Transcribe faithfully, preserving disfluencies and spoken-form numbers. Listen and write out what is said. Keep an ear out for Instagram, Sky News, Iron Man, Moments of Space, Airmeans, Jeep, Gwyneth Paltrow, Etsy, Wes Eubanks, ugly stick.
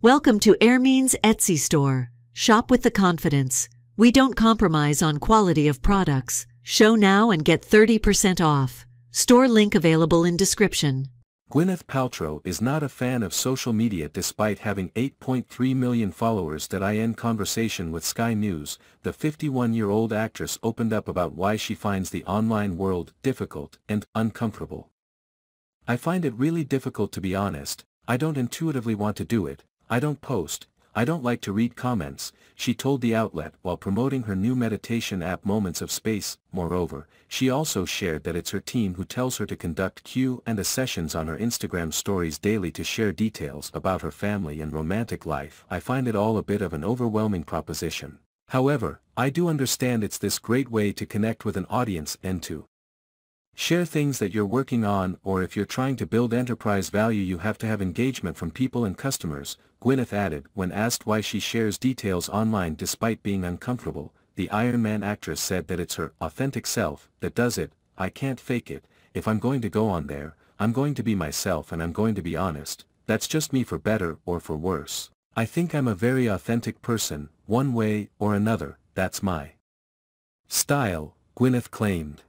Welcome to Airmeans Etsy store. Shop with the confidence. We don't compromise on quality of products. Show now and get thirty percent off. Store link available in description. Gwyneth Paltrow is not a fan of social media despite having eight point three million followers. In conversation with Sky News, the fifty-one-year-old actress opened up about why she finds the online world difficult and uncomfortable. I find it really difficult, to be honest. I don't intuitively want to do it. I don't post, I don't like to read comments, she told the outlet while promoting her new meditation app Moments of Space. Moreover, she also shared that it's her team who tells her to conduct Q and A sessions on her Instagram stories daily to share details about her family and romantic life. I find it all a bit of an overwhelming proposition. However, I do understand it's this great way to connect with an audience and to share things that you're working on, or if you're trying to build enterprise value, you have to have engagement from people and customers, Gwyneth added. When asked why she shares details online despite being uncomfortable, the Iron Man actress said that it's her authentic self that does it. I can't fake it. If I'm going to go on there, I'm going to be myself and I'm going to be honest. That's just me, for better or for worse. I think I'm a very authentic person, one way or another. That's my style, Gwyneth claimed.